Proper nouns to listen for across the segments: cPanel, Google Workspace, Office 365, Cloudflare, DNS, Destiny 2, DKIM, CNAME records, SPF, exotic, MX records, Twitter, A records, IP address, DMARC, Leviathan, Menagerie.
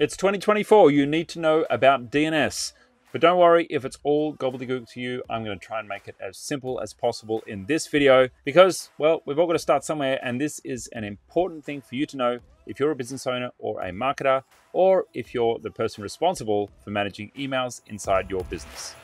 It's 2024, you need to know about DNS. But don't worry if it's all gobbledygook to you, I'm gonna try and make it as simple as possible in this video because, well, we've all gotta start somewhere and this is an important thing for you to know if you're a business owner or a marketer, or if you're the person responsible for managing emails inside your business.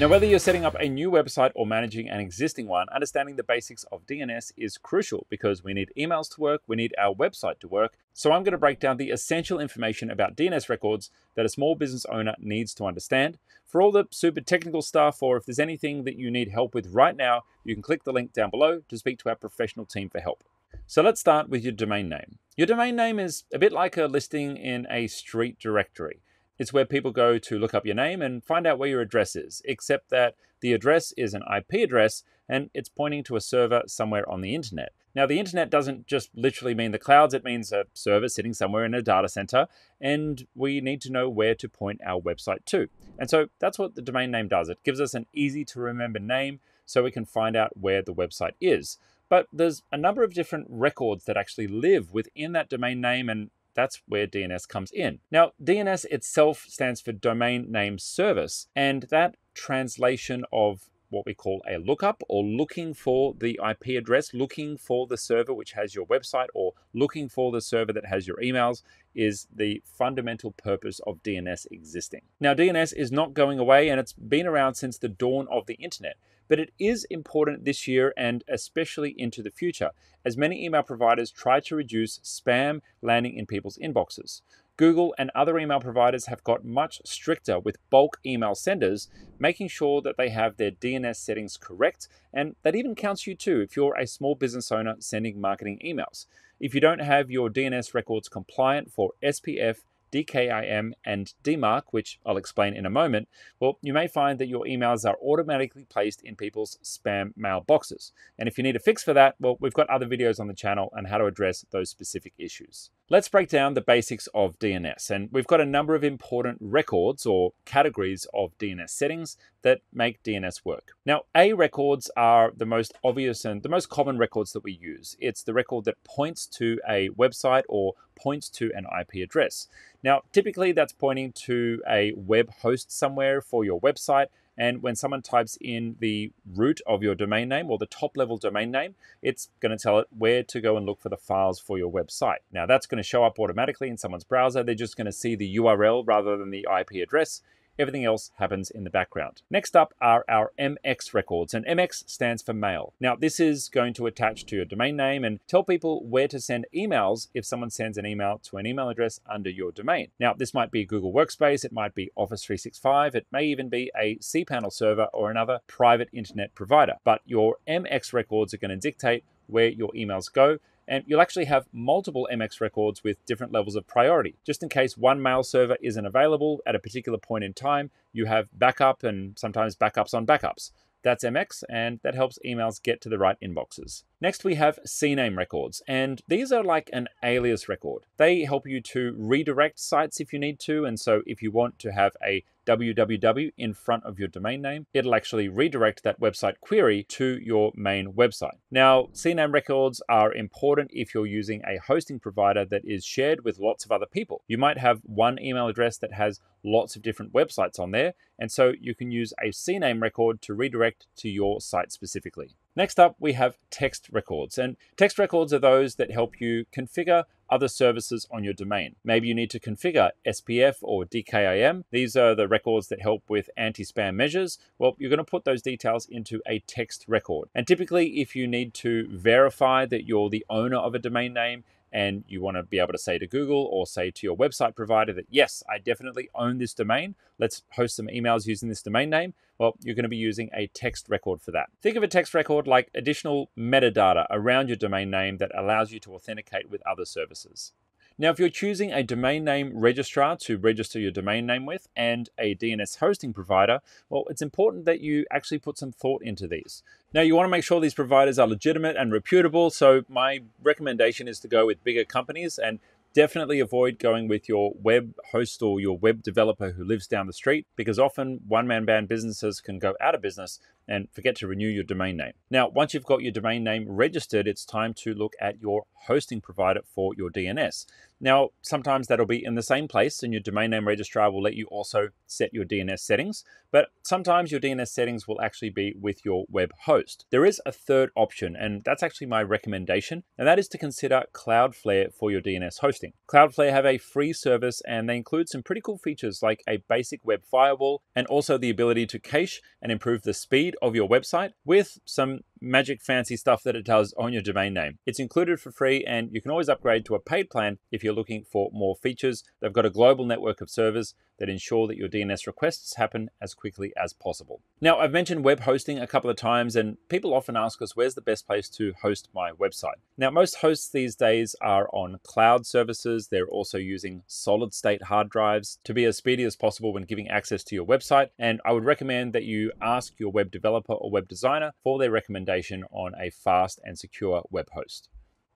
Now, whether you're setting up a new website or managing an existing one, understanding the basics of DNS is crucial because we need emails to work, we need our website to work. So I'm going to break down the essential information about DNS records that a small business owner needs to understand. For all the super technical stuff, or if there's anything that you need help with right now, you can click the link down below to speak to our professional team for help. So let's start with your domain name. Your domain name is a bit like a listing in a street directory. It's where people go to look up your name and find out where your address is, except that the address is an IP address and it's pointing to a server somewhere on the internet. Now, the internet doesn't just literally mean the clouds, it means a server sitting somewhere in a data center, and we need to know where to point our website to. And so that's what the domain name does. It gives us an easy to remember name so we can find out where the website is. But there's a number of different records that actually live within that domain name, and that's where DNS comes in. Now, DNS itself stands for Domain Name Service, and that translation of what we call a lookup, or looking for the IP address, looking for the server which has your website, or looking for the server that has your emails, is the fundamental purpose of DNS existing. Now, DNS is not going away, and it's been around since the dawn of the internet, but it is important this year and especially into the future, as many email providers try to reduce spam landing in people's inboxes. Google and other email providers have got much stricter with bulk email senders, making sure that they have their DNS settings correct, and that even counts you too if you're a small business owner sending marketing emails. If you don't have your DNS records compliant for SPF, DKIM, and DMARC, which I'll explain in a moment, well, you may find that your emails are automatically placed in people's spam mailboxes. And if you need a fix for that, well, we've got other videos on the channel on how to address those specific issues. Let's break down the basics of DNS. And we've got a number of important records or categories of DNS settings that make DNS work. Now, A records are the most obvious and the most common records that we use. It's the record that points to a website or points to an IP address. Now, typically that's pointing to a web host somewhere for your website. And when someone types in the root of your domain name or the top level domain name, it's going to tell it where to go and look for the files for your website. Now, that's going to show up automatically in someone's browser. They're just going to see the URL rather than the IP address. Everything else happens in the background. Next up are our MX records, and MX stands for mail. Now, this is going to attach to your domain name and tell people where to send emails if someone sends an email to an email address under your domain. Now, this might be Google Workspace, it might be Office 365, it may even be a cPanel server or another private internet provider. But your MX records are going to dictate where your emails go, and you'll actually have multiple MX records with different levels of priority. Just in case one mail server isn't available at a particular point in time, you have backup and sometimes backups on backups. That's MX, and that helps emails get to the right inboxes. Next, we have CNAME records, and these are like an alias record. They help you to redirect sites if you need to, and so if you want to have a www in front of your domain name, it'll actually redirect that website query to your main website. Now, CNAME records are important if you're using a hosting provider that is shared with lots of other people. You might have one email address that has lots of different websites on there, and so you can use a CNAME record to redirect to your site specifically. Next up, we have text records, and text records are those that help you configure other services on your domain. Maybe you need to configure SPF or DKIM. These are the records that help with anti-spam measures. Well, you're going to put those details into a text record. And typically, if you need to verify that you're the owner of a domain name, and you want to be able to say to Google or say to your website provider that, yes, I definitely own this domain. Let's host some emails using this domain name. Well, you're going to be using a text record for that. Think of a text record like additional metadata around your domain name that allows you to authenticate with other services. Now, if you're choosing a domain name registrar to register your domain name with and a DNS hosting provider, well, it's important that you actually put some thought into these. Now, you want to make sure these providers are legitimate and reputable, so my recommendation is to go with bigger companies, and Definitely avoid going with your web host or your web developer who lives down the street, because often one-man band businesses can go out of business and forget to renew your domain name. Now, once you've got your domain name registered, it's time to look at your hosting provider for your DNS. Now, sometimes that'll be in the same place, and your domain name registrar will let you also set your DNS settings, but sometimes your DNS settings will actually be with your web host. There is a third option, and that's actually my recommendation, and that is to consider Cloudflare for your DNS hosting. Cloudflare have a free service, and they include some pretty cool features like a basic web firewall, and also the ability to cache and improve the speed of your website with some magic fancy stuff that it does on your domain name. It's included for free, and you can always upgrade to a paid plan if you're looking for more features. They've got a global network of servers that ensure that your DNS requests happen as quickly as possible. Now, I've mentioned web hosting a couple of times, and people often ask us, where's the best place to host my website? Now, most hosts these days are on cloud services. They're also using solid state hard drives to be as speedy as possible when giving access to your website. And I would recommend that you ask your web developer or web designer for their recommendation on a fast and secure web host.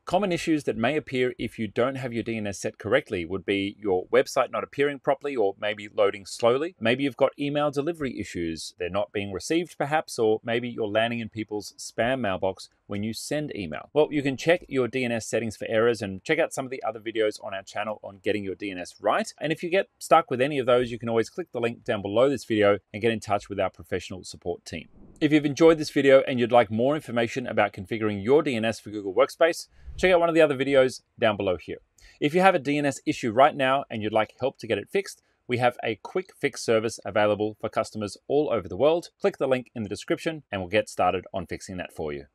Common issues that may appear if you don't have your DNS set correctly would be your website not appearing properly, or maybe loading slowly. Maybe you've got email delivery issues. They're not being received perhaps, or maybe you're landing in people's spam mailbox when you send email. Well, you can check your DNS settings for errors and check out some of the other videos on our channel on getting your DNS right. And if you get stuck with any of those, you can always click the link down below this video and get in touch with our professional support team. If you've enjoyed this video and you'd like more information about configuring your DNS for Google Workspace, check out one of the other videos down below here. If you have a DNS issue right now and you'd like help to get it fixed, we have a quick fix service available for customers all over the world. Click the link in the description and we'll get started on fixing that for you.